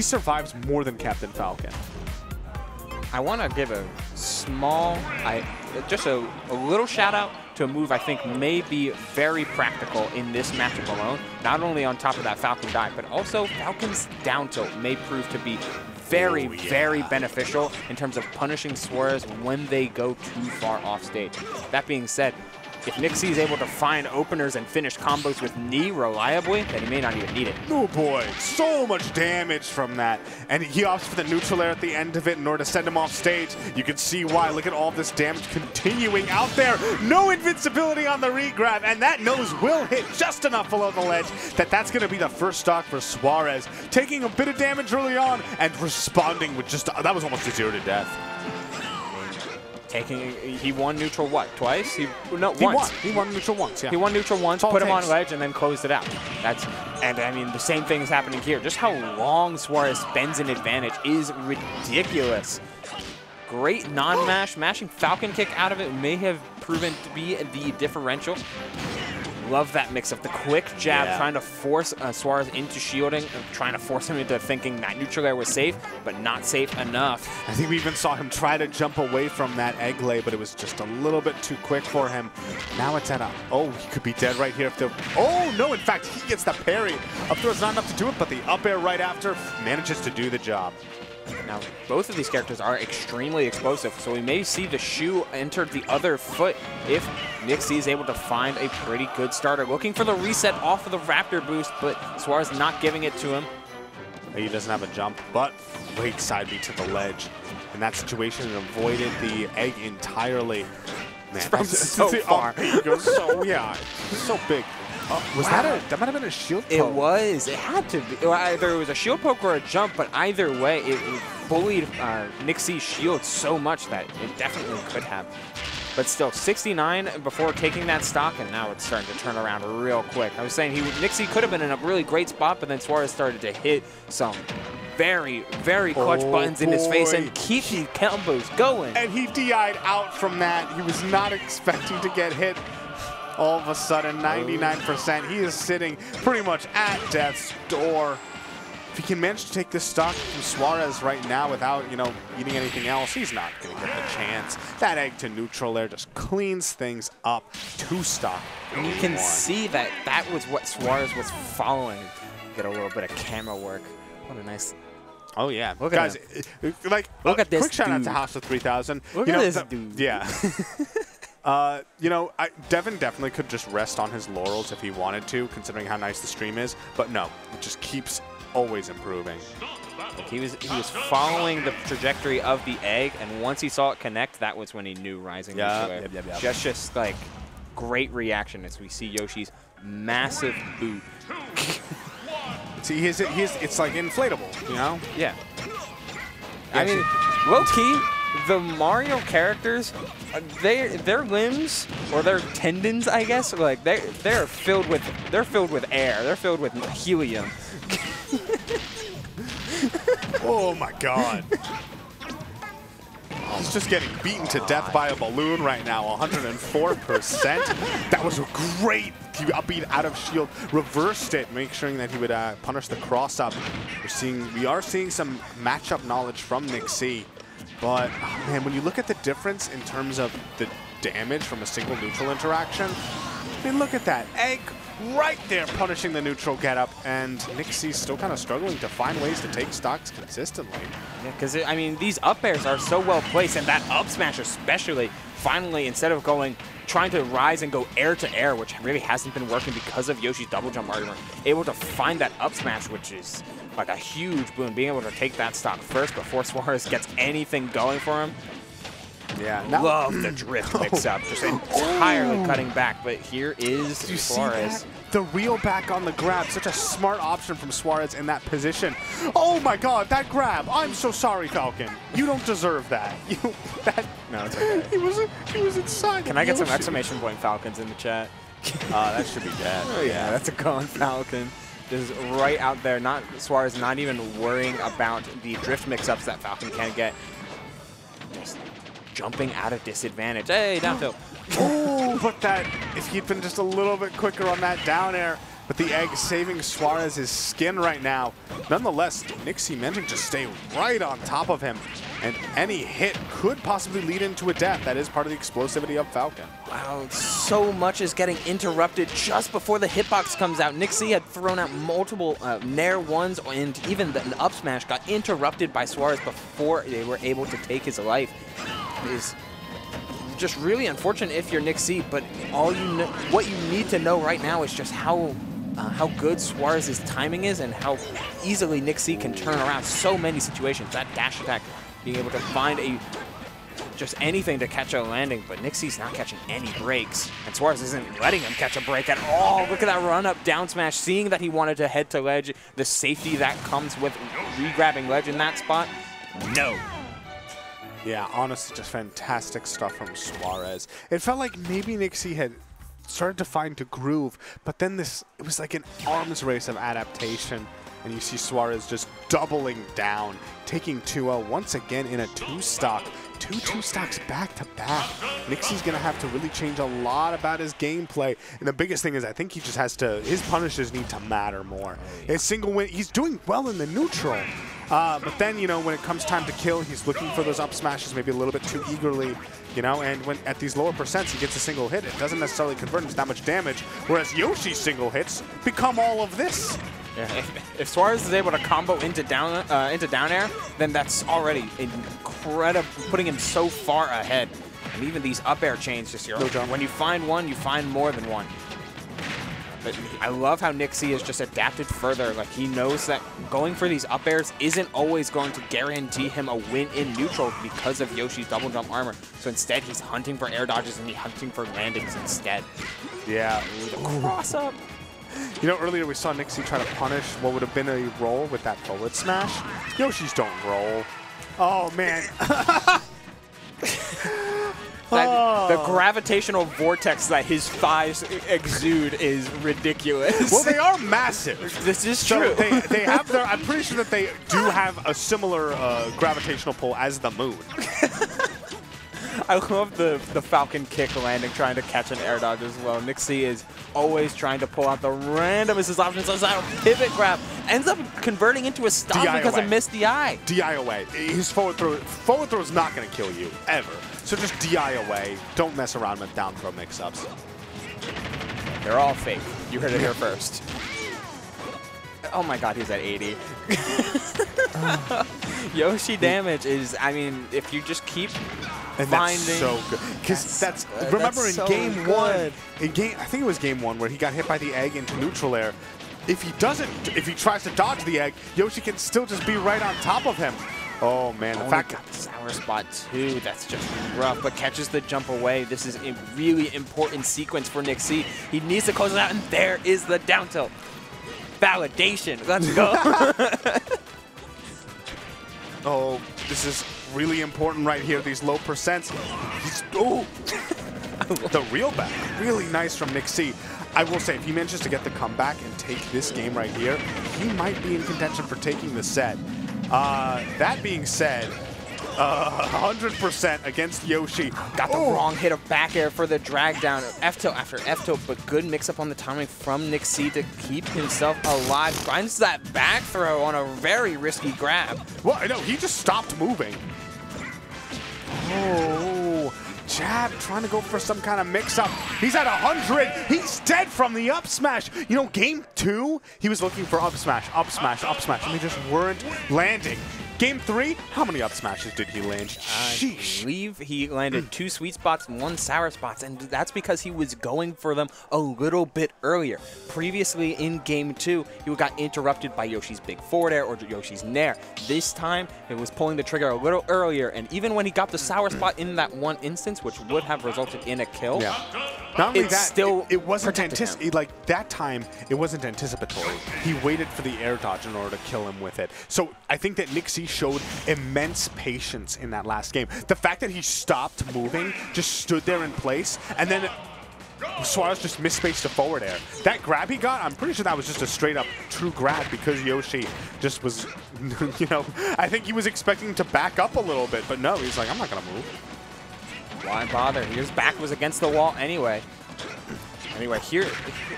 He survives more than Captain Falcon. I want to give a small, just a little shout out to a move I think may be very practical in this matchup alone. Not only on top of that Falcon dive, but also Falcon's down tilt may prove to be very, very beneficial in terms of punishing Suarez when they go too far off stage. That being said, if NickC is able to find openers and finish combos with knee reliably, then he may not even need it. Oh boy, so much damage from that. And he opts for the neutral air at the end of it in order to send him off stage. You can see why. Look at all this damage continuing out there. No invincibility on the regrab, and that nose will hit just enough below the ledge that that's going to be the first stock for Suarez, taking a bit of damage early on and responding with just, that was almost a 0 to death. He won neutral what, twice? Once. He won neutral once, yeah. He won neutral once, put him on ledge, and then closed it out. And I mean, the same thing is happening here. Just how long Suarez spends an advantage is ridiculous. Great non-mash. Mashing Falcon kick out of it may have proven to be the differential. Love that mix-up. The quick jab, trying to force Suarez into shielding, trying to force him into thinking that neutral air was safe, but not safe enough. I think we even saw him try to jump away from that egg lay, but it was just a little bit too quick for him. Now it's at a... Oh, he could be dead right here. Oh, no, in fact, he gets the parry. Up throw is not enough to do it, but the up air right after manages to do the job. Now, both of these characters are extremely explosive, so we may see the shoe enter the other foot if NickC is able to find a pretty good starter. Looking for the reset off of the Raptor boost, but Suarez not giving it to him. He doesn't have a jump, but great side beat to the ledge. In that situation, it avoided the egg entirely. Man, that's so far. It goes so, so big. That might have been a shield poke. It was. It had to be. Either it was a shield poke or a jump, but either way, it bullied NickC's shield so much that it definitely could have. But still, 69 before taking that stock, and now it's starting to turn around real quick. I was saying NickC could have been in a really great spot, but then Suarez started to hit some very, very clutch buttons in his face and keep the combos going. And he DI'd out from that. He was not expecting to get hit. All of a sudden, 99%. He is sitting pretty much at death's door. If he can manage to take this stock from Suarez right now without, eating anything else, he's not going to get the chance. That egg to neutral air just cleans things up. Two stock. And you can see that that was what Suarez was following. Get a little bit of camera work. What a nice... Oh, yeah. Look at him. Like, look at this quick shout out to House of 3000. Look at this dude. Yeah. Devin definitely could just rest on his laurels if he wanted to, considering how nice the stream is. But no, it just keeps always improving. Like he was following the trajectory of the egg, and once he saw it connect, that was when he knew rising. Yep. Just like great reaction as we see Yoshi's massive boot. See, it's like inflatable, Yeah. I mean, low key. The Mario characters, their limbs or their tendons, I guess, like they're filled with air. They're filled with helium. Oh my God! He's just getting beaten to death by a balloon right now. 104%. That was a great upbeat out of shield. Reversed it, making sure that he would punish the cross up. We are seeing some matchup knowledge from NickC. But, man, when you look at the difference in terms of the damage from a single neutral interaction, I mean, look at that. Egg right there punishing the neutral getup, and NickC's still kind of struggling to find ways to take stocks consistently. Yeah, because, I mean, these up airs are so well placed, and that up smash especially, finally, instead of trying to rise and go air to air, which really hasn't been working because of Yoshi's double jump argument, able to find that up smash, which is like a huge boon, being able to take that stock first before Suarez gets anything going for him. Yeah. Love the drift mix up, just entirely cutting back, but here is Suarez. The reel back on the grab, such a smart option from Suarez in that position. Oh my God, that grab! I'm so sorry, Falcon. You don't deserve that. No, it's okay. He was inside. Can I get some exclamation point Falcons in the chat? That should be dead. Oh yeah, that's a gone Falcon. Just right out there. Suarez not even worrying about the drift mix-ups that Falcon can get. Just jumping out of disadvantage. Hey, down tilt. Oh, but if he'd been just a little bit quicker on that down air, but the egg saving Suarez's skin right now. Nonetheless, NickC managing to stay right on top of him, and any hit could possibly lead into a death. That is part of the explosivity of Falcon. Wow, so much is getting interrupted just before the hitbox comes out. NickC had thrown out multiple Nair ones, and even the up smash got interrupted by Suarez before they were able to take his life. It is just really unfortunate if you're NickC, but all you know, what you need to know right now is just how good Suarez's timing is and how easily NickC can turn around so many situations. That dash attack, being able to find a just anything to catch a landing, but NickC's not catching any breaks, and Suarez isn't letting him catch a break at all. Look at that run-up down smash, seeing that he wanted to head to ledge, the safety that comes with re-grabbing ledge in that spot. No. Yeah, honestly, just fantastic stuff from Suarez. It felt like maybe NickC had started to find the groove, but then this, it was like an arms race of adaptation, and you see Suarez just doubling down, taking 2-0 once again in a two-stock. Two-stocks back-to-back. NickC's going to have to really change a lot about his gameplay, and the biggest thing is I think he just has to, his punishers need to matter more. His single win, he's doing well in the neutral. But then, you know, when it comes time to kill, he's looking for those up smashes maybe a little bit too eagerly, you know, and when at these lower percents, he gets a single hit. It doesn't necessarily convert him to that much damage, whereas Yoshi's single hits become all of this. Yeah. If Suarez is able to combo into down air, then that's already incredible, putting him so far ahead. And even these up air chains just here. When you find one, you find more than one. But I love how NickC has just adapted further. Like, he knows that going for these up airs isn't always going to guarantee him a win in neutral because of Yoshi's double jump armor. So instead, he's hunting for air dodges and he's hunting for landings instead. Yeah. Cross up. You know, earlier we saw NickC try to punish what would have been a roll with that forward smash. Yoshi's don't roll. Oh, man. The gravitational vortex that his thighs exude is ridiculous. Well, they are massive. This is true. So they have their, I'm pretty sure that they do have a similar gravitational pull as the moon. I love the Falcon kick landing, trying to catch an air dodge as well. NickC is always trying to pull out the randomest options. So that pivot grab ends up converting into a stop because of missed DI. DI away. His forward throw is not going to kill you, ever. So just DI away. Don't mess around with down throw mix-ups. They're all fake. You heard it here first. Oh my god, he's at 80. Yoshi damage is, I mean, if you just keep... And that's so good. Because that's remember in game one, I think it was game one where he got hit by the egg into neutral air. If he doesn't, if he tries to dodge the egg, Yoshi can still just be right on top of him. Oh man, the fact that sour spot too, that's just rough, but catches the jump away. This is a really important sequence for NickC. He needs to close it out, and there is the down tilt. Validation, let's go. Oh, this is really important right here, these low percents. Oh, the real back. Really nice from NickC. I will say, if he manages to get the comeback and take this game right here, he might be in contention for taking the set. That being said, 100% against Yoshi. Got the wrong hit of back air for the drag down. F-tilt after F-tilt, but good mix-up on the timing from NickC to keep himself alive. Finds that back throw on a very risky grab. Well, no, he just stopped moving. Oh, jab trying to go for some kind of mix-up. He's at 100. He's dead from the up smash. You know, game two, he was looking for up smash, up smash, up smash, and they just weren't landing. Game three, how many up smashes did he land? Sheesh. I believe he landed 2 sweet spots and 1 sour spots, and that's because he was going for them a little bit earlier. Previously in game two, he got interrupted by Yoshi's big forward air or Yoshi's nair. This time, it was pulling the trigger a little earlier, and even when he got the sour spot in that one instance, which would have resulted in a kill, not only that, still it wasn't anticipated. Like that time, it wasn't anticipatory. He waited for the air dodge in order to kill him with it. So I think that NickC showed immense patience in that last game. The fact that he stopped moving, just stood there in place, and then Suarez just misspaced a forward air. That grab he got, I'm pretty sure that was just a straight up true grab because Yoshi just was, you know, I think he was expecting to back up a little bit, but no, he's like, I'm not gonna move. Why bother? His back was against the wall anyway. Anyway, here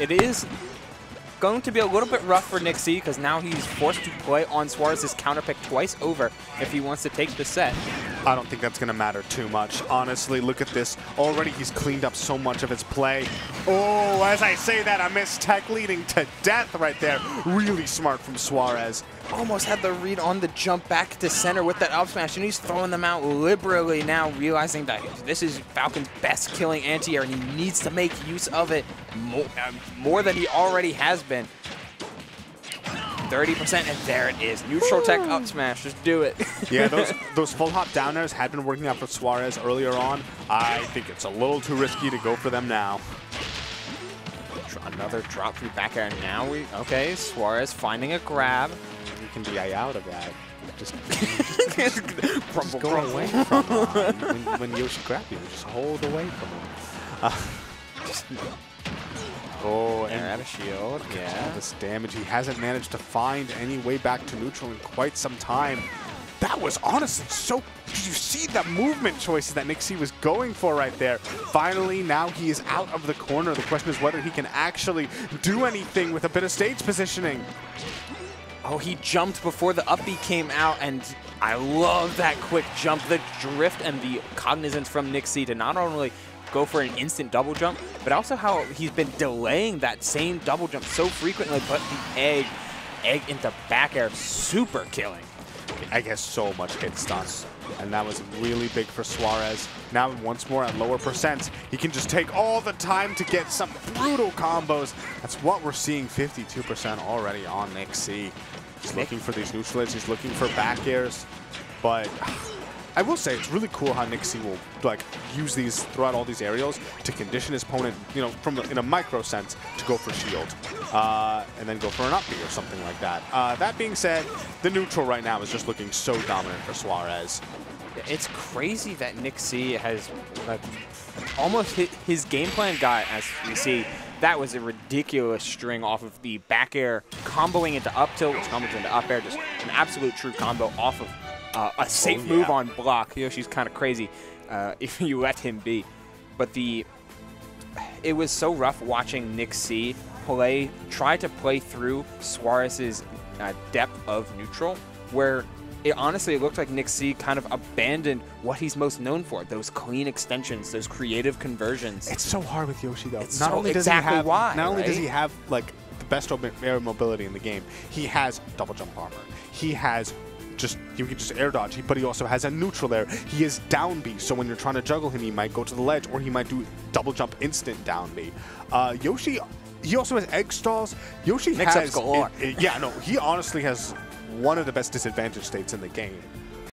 it is. Going to be a little bit rough for NickC because now he's forced to play on Suarez's counter pick twice over if he wants to take the set. I don't think that's going to matter too much. Honestly, look at this. Already he's cleaned up so much of his play. Oh, as I say that, I missed tech leading to death right there. Really smart from Suarez. Almost had the read on the jump back to center with that up smash, and he's throwing them out liberally now, realizing that this is Falcon's best killing anti-air, and he needs to make use of it more than he already has been. 30%, and there it is. Neutral tech up smash, just do it. Yeah, those full hop downers had been working out for Suarez earlier on. I think it's a little too risky to go for them now. Another drop through back air, and now we, okay, Suarez finding a grab. You can DI out of that. Just go away from him. When Yoshi grab you, just hold away from him. Oh, and out of shield. Yeah. All this damage. He hasn't managed to find any way back to neutral in quite some time. That was honestly so... Did you see the movement choices that NickC was going for right there? Finally, now he is out of the corner. The question is whether he can actually do anything with a bit of stage positioning. Oh, he jumped before the up B came out, and I love that quick jump. The drift and the cognizance from NickC to not only go for an instant double jump, but also how he's been delaying that same double jump so frequently, but the egg into back air, super killing. I guess so much hit stun, and that was really big for Suarez. Now once more at lower percents, he can just take all the time to get some brutal combos. That's what we're seeing, 52% already on NickC. He's looking for these neutral hits, he's looking for back airs, but I will say it's really cool how NickC will like use these throughout all these aerials to condition his opponent, you know, from in a micro sense to go for shield and then go for an up B or something like that. That being said, the neutral right now is just looking so dominant for Suarez. It's crazy that NickC has like almost hit his game plan guy, as we see. That was a ridiculous string off of the back air, comboing into up tilt, comboing into up air, just an absolute true combo off of a safe move on block. Yoshi's kind of crazy if you let him be. But it was so rough watching NickC try to play through Suarez's depth of neutral, where it honestly looked like NickC kind of abandoned what he's most known for, those clean extensions, those creative conversions. It's so hard with Yoshi, though. It's not only does exactly he have, why, not only right? does he have like the best air mobility in the game, he has double jump armor. He has you can just air dodge, but he also has a neutral air. He is down B, so when you're trying to juggle him, he might go to the ledge, or he might do double jump instant down B. Yoshi, he also has egg stalls. Yoshi has... Mix-ups galore. Yeah, no, he honestly has one of the best disadvantage states in the game.